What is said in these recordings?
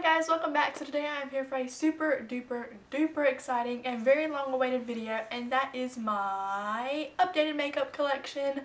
Hi guys, welcome back. So today I am here for a super duper duper exciting and very long awaited video, and that is my updated makeup collection.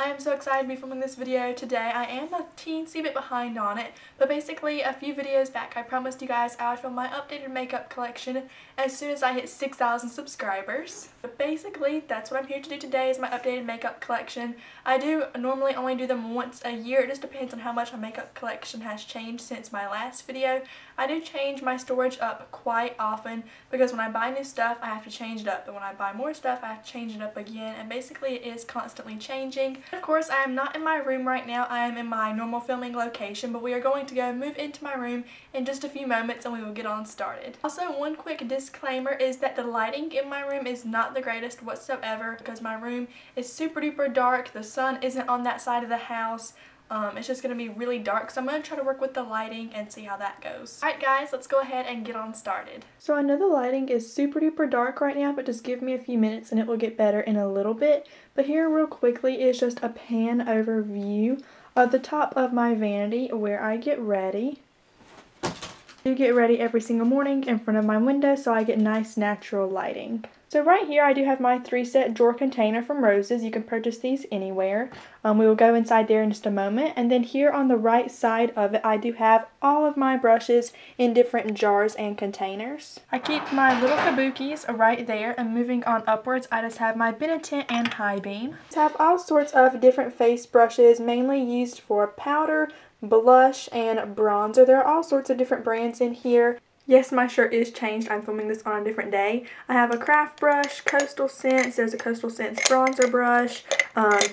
I am so excited to be filming this video today. I am a teensy bit behind on it, but basically a few videos back I promised you guys I would film my updated makeup collection as soon as I hit 6,000 subscribers. But basically that's what I'm here to do today is my updated makeup collection. I do normally only do them once a year. It just depends on how much my makeup collection has changed since my last video. I do change my storage up quite often because when I buy new stuff I have to change it up, but when I buy more stuff I have to change it up again, and basically it is constantly changing. Of course, I am not in my room right now. I am in my normal filming location, but we are going to go move into my room in just a few moments and we will get on started. Also, one quick disclaimer is that the lighting in my room is not the greatest whatsoever because my room is super duper dark. The sun isn't on that side of the house. It's just going to be really dark, so I'm going to try to work with the lighting and see how that goes. Alright guys, let's go ahead and get on started. So I know the lighting is super duper dark right now, but just give me a few minutes and it will get better in a little bit. But here real quickly is just a pan overview of the top of my vanity where I get ready. I do get ready every single morning in front of my window so I get nice natural lighting. So right here I do have my 3-set drawer container from Roses. You can purchase these anywhere. We will go inside there in just a moment. And then here on the right side of it I do have all of my brushes in different jars and containers. I keep my little Kabukis right there, and moving on upwards I just have my Benetint and High Beam. I have all sorts of different face brushes mainly used for powder, blush, and bronzer. There are all sorts of different brands in here. Yes, my shirt is changed. I'm filming this on a different day. I have a craft brush, Coastal Scents. There's a Coastal Scents bronzer brush,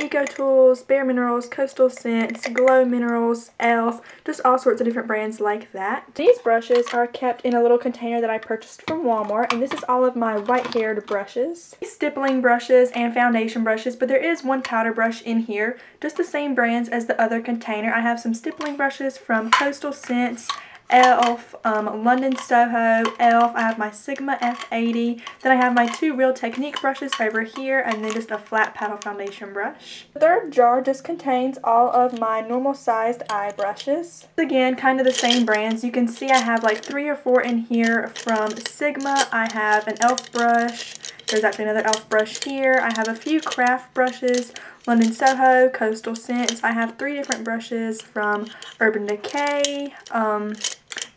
Eco Tools, Bare Minerals, Coastal Scents, Glow Minerals, e.l.f., just all sorts of different brands like that. These brushes are kept in a little container that I purchased from Walmart, and this is all of my white-haired brushes. These stippling brushes and foundation brushes, but there is one powder brush in here, just the same brands as the other container. I have some stippling brushes from Coastal Scents, e.l.f., London Soho, e.l.f., I have my Sigma F80, then I have my 2 Real Technique brushes over here, and then just a flat paddle foundation brush. The third jar just contains all of my normal sized eye brushes. Again, kind of the same brands. You can see I have like 3 or 4 in here from Sigma. I have an e.l.f. brush. There's actually another e.l.f. brush here. I have a few craft brushes, London Soho, Coastal Scents. I have 3 different brushes from Urban Decay,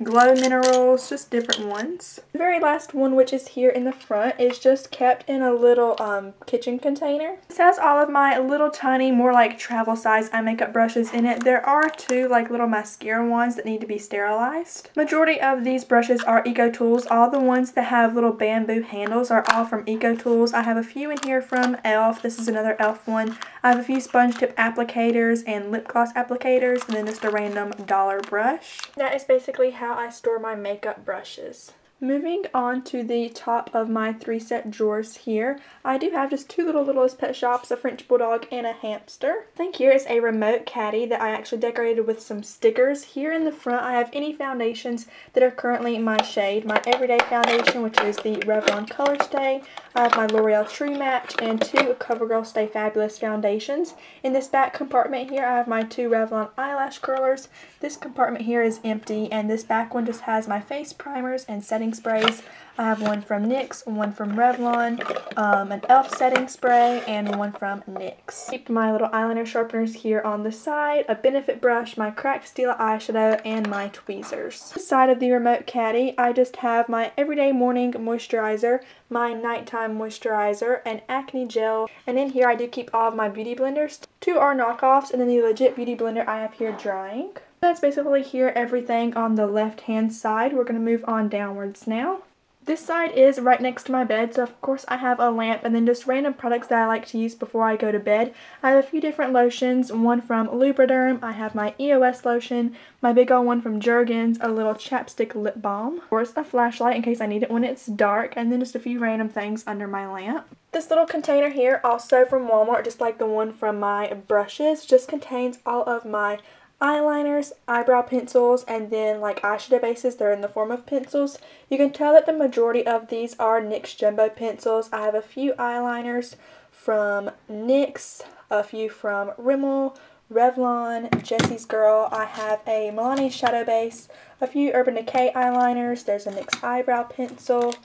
Glow Minerals, just different ones. The very last one, which is here in the front, is just kept in a little kitchen container. This has all of my little tiny, more like travel size eye makeup brushes in it. There are 2 like little mascara ones that need to be sterilized. Majority of these brushes are Eco Tools. All the ones that have little bamboo handles are all from Eco Tools. I have a few in here from e.l.f. This is another e.l.f. one. I have a few sponge tip applicators and lip gloss applicators, and then just a random dollar brush. That is basically how I store my makeup brushes. Moving on to the top of my 3-set drawers here, I do have just 2 little Littlest Pet Shops, a French Bulldog, and a hamster. I think here is a remote caddy that I actually decorated with some stickers. Here in the front I have any foundations that are currently my shade. My Everyday Foundation, which is the Revlon Colorstay. I have my L'Oreal True Match and 2 CoverGirl Stay Fabulous foundations. In this back compartment here I have my 2 Revlon eyelash curlers. This compartment here is empty, and this back one just has my face primers and setting sprays. I have one from NYX, one from Revlon, an e.l.f. setting spray, and one from NYX. Keep my little eyeliner sharpeners here on the side, a Benefit brush, my cracked Stila eyeshadow, and my tweezers. On the side of the remote caddy, I just have my Everyday Morning Moisturizer, my Nighttime Moisturizer, and acne gel. And in here I do keep all of my beauty blenders. 2 are knockoffs, and then the legit beauty blender I have here drying. That's basically here everything on the left hand side. We're going to move on downwards now. This side is right next to my bed, so of course I have a lamp and then just random products that I like to use before I go to bed. I have a few different lotions, one from Lubriderm, I have my EOS lotion, my big old one from Jergens, a little chapstick lip balm, of course a flashlight in case I need it when it's dark, and then just a few random things under my lamp. This little container here, also from Walmart, just like the one from my brushes, just contains all of my eyeliners, eyebrow pencils, and then like eyeshadow bases. They're in the form of pencils. You can tell that the majority of these are NYX Jumbo pencils. I have a few eyeliners from NYX, a few from Rimmel, Revlon, Jesse's Girl. I have a Milani shadow base, a few Urban Decay eyeliners. There's a NYX eyebrow pencil.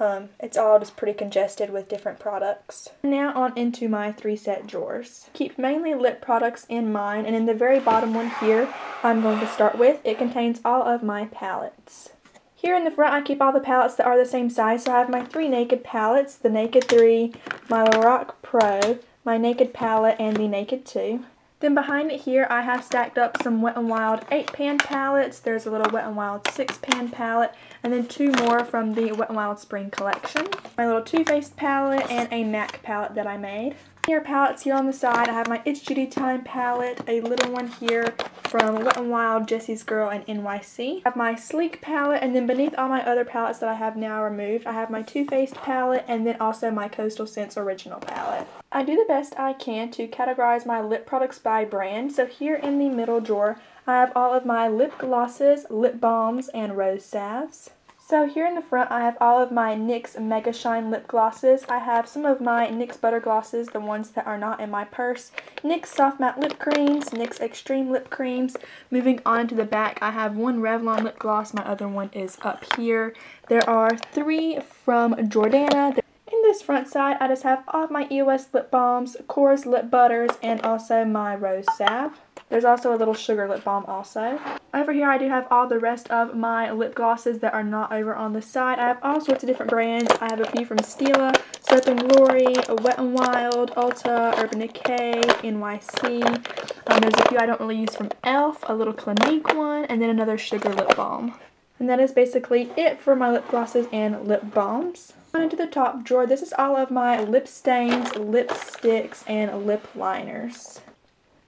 It's all just pretty congested with different products. Now on into my three-set drawers. Keep mainly lip products in mine, and in the very bottom one here, I'm going to start with. It contains all of my palettes. Here in the front, I keep all the palettes that are the same size, so I have my three Naked palettes, the Naked 3, my Lorac Pro, my Naked palette, and the Naked 2. Then behind it here, I have stacked up some Wet n Wild 8-pan palettes. There's a little Wet n Wild 6-pan palette, and then two more from the Wet n Wild Spring collection. My little Too Faced palette and a MAC palette that I made. Here palettes here on the side, I have my It's Judy Time palette, a little one here from Wet n Wild, Jesse's Girl, and NYC. I have my Sleek palette, and then beneath all my other palettes that I have now removed, I have my Too Faced palette and then also my Coastal Scents Original palette. I do the best I can to categorize my lip products by brand, so here in the middle drawer, I have all of my lip glosses, lip balms, and rose salves. So here in the front, I have all of my NYX Mega Shine lip glosses. I have some of my NYX Butter glosses, the ones that are not in my purse, NYX Soft Matte lip creams, NYX Extreme lip creams. Moving on to the back, I have one Revlon lip gloss. My other one is up here. There are three from Jordana. In this front side, I just have all of my EOS lip balms, Cora's lip butters, and also my rose salve. There's also a little sugar lip balm also. Over here I do have all the rest of my lip glosses that are not over on the side. I have all sorts of different brands. I have a few from Stila, Soap & Glory, Wet n Wild, Ulta, Urban Decay, NYC. There's a few I don't really use from e.l.f., a little Clinique one, and then another sugar lip balm. And that is basically it for my lip glosses and lip balms. On into the top drawer, this is all of my lip stains, lipsticks, and lip liners.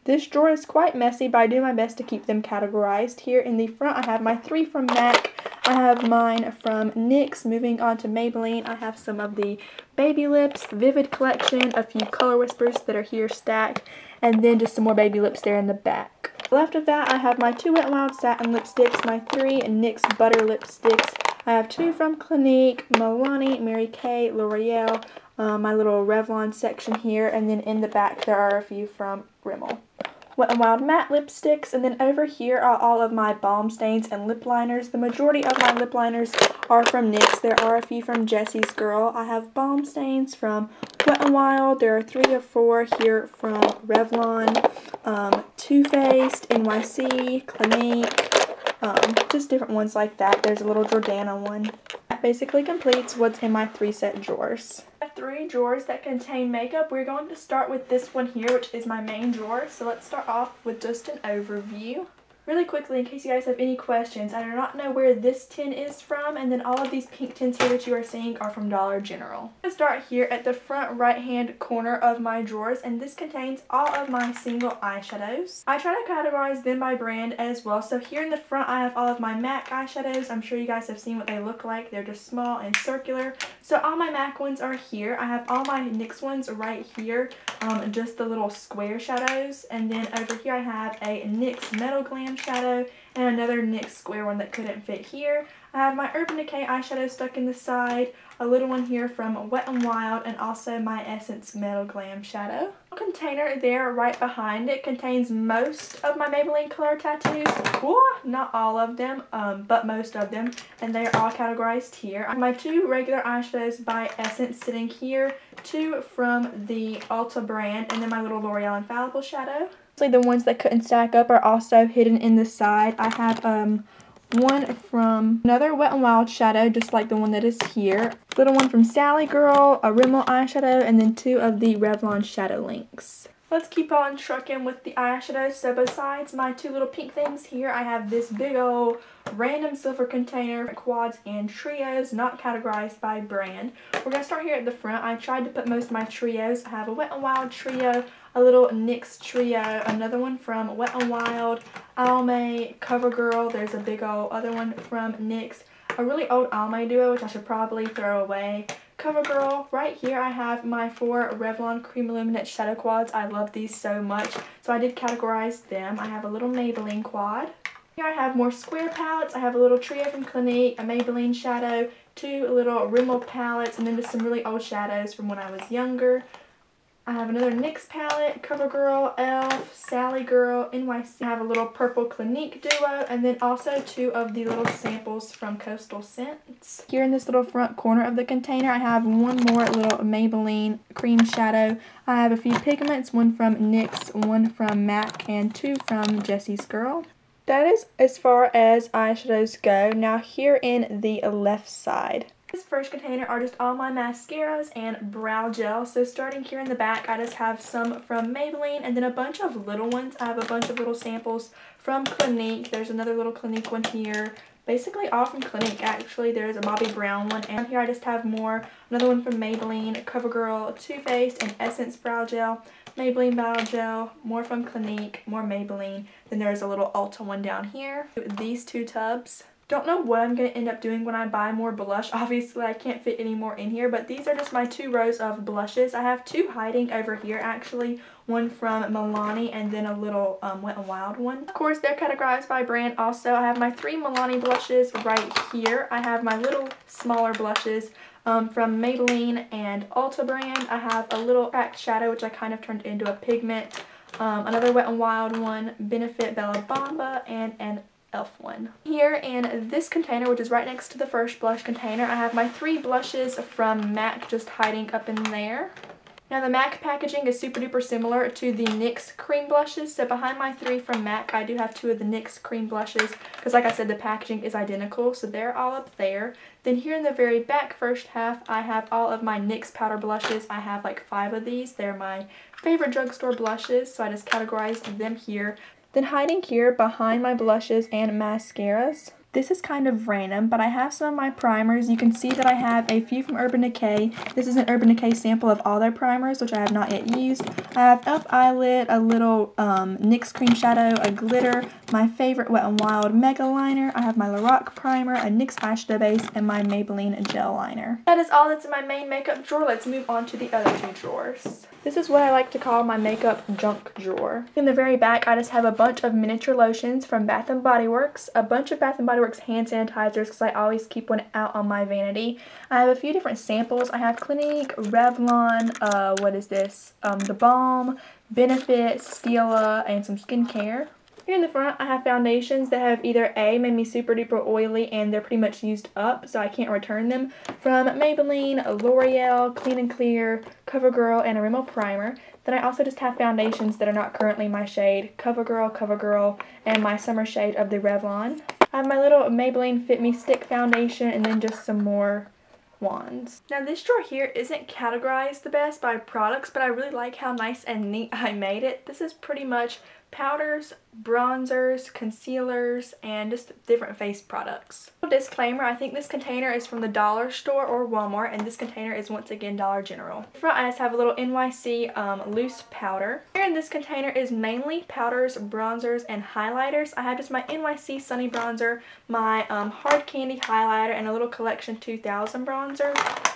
This drawer is quite messy, but I do my best to keep them categorized. Here in the front, I have my three from MAC. I have mine from NYX. Moving on to Maybelline, I have some of the Baby Lips, Vivid Collection, a few Color Whispers that are here stacked, and then just some more Baby Lips there in the back. Left of that, I have my two Wet n Wild Satin lipsticks, my three NYX Butter lipsticks. I have two from Clinique, Milani, Mary Kay, L'Oreal, my little Revlon section here, and then in the back there are a few from Rimmel. Wet n Wild matte lipsticks, and then over here are all of my balm stains and lip liners. The majority of my lip liners are from NYX. There are a few from Jesse's Girl. I have balm stains from Wet n Wild. There are 3 or 4 here from Revlon, Too Faced, NYC, Clinique, just different ones like that. There's a little Jordana one. That basically completes what's in my 3-set drawers. I have 3 drawers that contain makeup. We're going to start with this one here, which is my main drawer. So let's start off with just an overview. Really quickly, in case you guys have any questions, I do not know where this tin is from, and then all of these pink tins here that you are seeing are from Dollar General. I'm going to start here at the front right-hand corner of my drawers, and this contains all of my single eyeshadows. I try to categorize them by brand as well, so here in the front I have all of my MAC eyeshadows. I'm sure you guys have seen what they look like. They're just small and circular. So all my MAC ones are here. I have all my NYX ones right here, just the little square shadows, and then over here I have a NYX Metal Glam shadow and another NYX square one that couldn't fit here. I have my Urban Decay eyeshadow stuck in the side, a little one here from Wet n Wild, and also my Essence Metal Glam shadow. A container there right behind it contains most of my Maybelline Color tattoos. Not all of them, but most of them, and they are all categorized here. I have my 2 regular eyeshadows by Essence sitting here, 2 from the Ulta brand, and then my little L'Oreal Infallible shadow. The ones that couldn't stack up are also hidden in the side. I have one from another Wet n Wild shadow, just like the one that is here, little one from Sally Girl, a Rimmel eyeshadow, and then 2 of the Revlon shadow links. Let's keep on trucking with the eyeshadows. So besides my 2 little pink things here, I have this big old random silver container, quads and trios, not categorized by brand. We're going to start here at the front. I tried to put most of my trios. I have a Wet n Wild trio, a little NYX trio, another one from Wet n Wild, Almay, CoverGirl. There's a big old other one from NYX, a really old Almay duo, which I should probably throw away. CoverGirl. Right here I have my 4 Revlon Cream Illuminate Shadow Quads. I love these so much, so I did categorize them. I have a little Maybelline quad. Here I have more square palettes. I have a little trio from Clinique, a Maybelline shadow, 2 little Rimmel palettes, and then just some really old shadows from when I was younger. I have another NYX palette, CoverGirl, e.l.f., Sally Girl, NYC. I have a little purple Clinique duo, and then also two of the little samples from Coastal Scents. Here in this little front corner of the container, I have one more little Maybelline cream shadow. I have a few pigments, one from NYX, one from MAC, and two from Jesse's Girl. That is as far as eyeshadows go. Now here in the left side. This first container are just all my mascaras and brow gel. So starting here in the back, I just have some from Maybelline and then a bunch of little ones. I have a bunch of little samples from Clinique. There's another little Clinique one here. Basically all from Clinique, actually. There's a Bobbi Brown one. And here I just have more. Another one from Maybelline, CoverGirl, Too Faced, and Essence Brow Gel. Maybelline Brow Gel, more from Clinique, more Maybelline. Then there's a little Ulta one down here. These two tubs. Don't know what I'm going to end up doing when I buy more blush. Obviously, I can't fit any more in here, but these are just my two rows of blushes. I have two hiding over here, actually. One from Milani and then a little Wet n Wild one. Of course, they're categorized by brand also. I have my three Milani blushes right here. I have my little smaller blushes from Maybelline and Ulta brand. I have a little cracked shadow, which I kind of turned into a pigment. Another Wet n Wild one, Benefit Bella Bomba, and an e.l.f. one. Here in this container, which is right next to the first blush container, I have my three blushes from MAC just hiding up in there. Now the MAC packaging is super duper similar to the NYX cream blushes, so behind my three from MAC I do have two of the NYX cream blushes because like I said the packaging is identical, so they're all up there. Then here in the very back first half I have all of my NYX powder blushes. I have like five of these. They're my favorite drugstore blushes, so I just categorized them here. Then hiding here behind my blushes and mascaras. This is kind of random, but I have some of my primers. You can see that I have a few from Urban Decay. This is an Urban Decay sample of all their primers, which I have not yet used. I have e.l.f. Eyelid, a little NYX Cream Shadow, a glitter, my favorite Wet n Wild Mega Liner. I have my Lorac Primer, a NYX Eyeshadow Base, and my Maybelline Gel Liner. That is all that's in my main makeup drawer. Let's move on to the other two drawers. This is what I like to call my makeup junk drawer. In the very back, I just have a bunch of miniature lotions from Bath & Body Works, a bunch of Bath & Body Works hand sanitizers because I always keep one out on my vanity. I have a few different samples. I have Clinique, Revlon, The Balm, Benefit, Stila, and some skincare. Here in the front I have foundations that have either A, made me super duper oily and they're pretty much used up so I can't return them, from Maybelline, L'Oreal, Clean & Clear, CoverGirl, and a Rimmel Primer. Then I also just have foundations that are not currently my shade, CoverGirl, CoverGirl, and my summer shade of the Revlon. I have my little Maybelline Fit Me Stick foundation and then just some more wands. Now this drawer here isn't categorized the best by products, but I really like how nice and neat I made it. This is pretty much powders, bronzers, concealers, and just different face products. Disclaimer, I think this container is from the dollar store or Walmart, and this container is once again Dollar General. In front I just have a little NYC loose powder. Here in this container is mainly powders, bronzers, and highlighters. I have just my NYC Sunny Bronzer, my Hard Candy Highlighter, and a little Collection 2000 bronzer.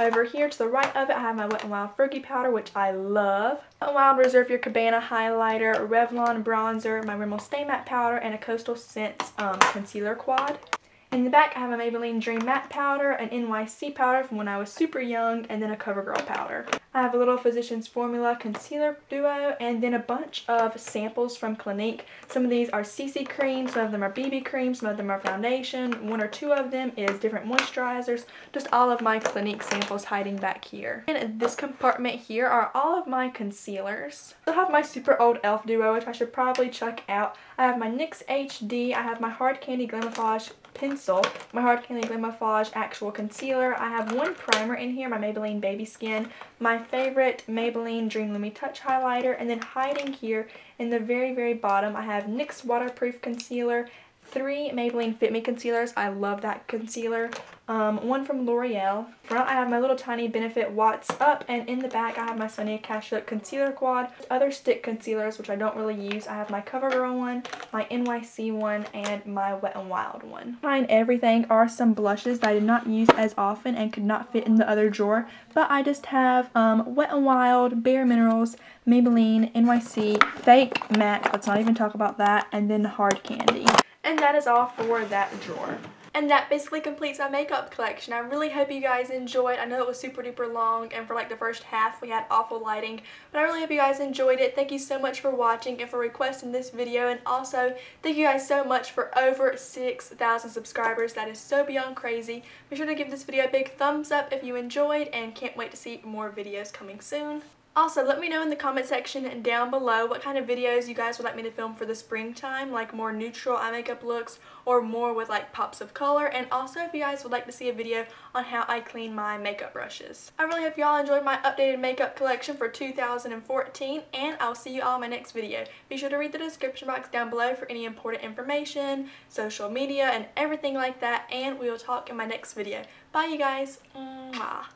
Over here to the right of it I have my Wet n Wild Fergie powder, which I love. Wet n Wild Reserve Your Cabana highlighter, Revlon bronzer, my Rimmel Stay Matte powder, and a Coastal Scents concealer quad. In the back I have a Maybelline Dream Matte powder, an NYC powder from when I was super young, and then a CoverGirl powder. I have a little Physicians Formula concealer duo, and then a bunch of samples from Clinique. Some of these are CC creams, some of them are BB creams, some of them are foundation. One or two of them is different moisturizers. Just all of my Clinique samples hiding back here. And in this compartment here are all of my concealers. I have my super old e.l.f. duo, which I should probably chuck out. I have my NYX HD, I have my Hard Candy Glamouflage pencil, my Hard Candy Glamouflage actual concealer. I have one primer in here, my Maybelline Baby Skin, my favorite Maybelline Dream Lumi Touch highlighter, and then hiding here in the very bottom I have NYX waterproof concealer, three Maybelline Fit Me concealers. I love that concealer. One from L'Oreal. Front I have my little tiny Benefit Watts Up, and in the back I have my Sonia Cash Look concealer quad. Other stick concealers which I don't really use. I have my CoverGirl one, my NYC one, and my Wet n Wild one. Behind everything are some blushes that I did not use as often and could not fit in the other drawer, but I just have Wet n Wild, Bare Minerals, Maybelline, NYC, Fake MAC, let's not even talk about that, and then Hard Candy. And that is all for that drawer. And that basically completes my makeup collection. I really hope you guys enjoyed. I know it was super duper long, and for like the first half we had awful lighting, but I really hope you guys enjoyed it. Thank you so much for watching and for requesting this video, and also thank you guys so much for over 6,000 subscribers. That is so beyond crazy. Be sure to give this video a big thumbs up if you enjoyed, and can't wait to see more videos coming soon. Also, let me know in the comment section down below what kind of videos you guys would like me to film for the springtime, like more neutral eye makeup looks or more with like pops of color, and also if you guys would like to see a video on how I clean my makeup brushes. I really hope y'all enjoyed my updated makeup collection for 2014, and I'll see you all in my next video. Be sure to read the description box down below for any important information, social media, and everything like that, and we will talk in my next video. Bye you guys! Mwah.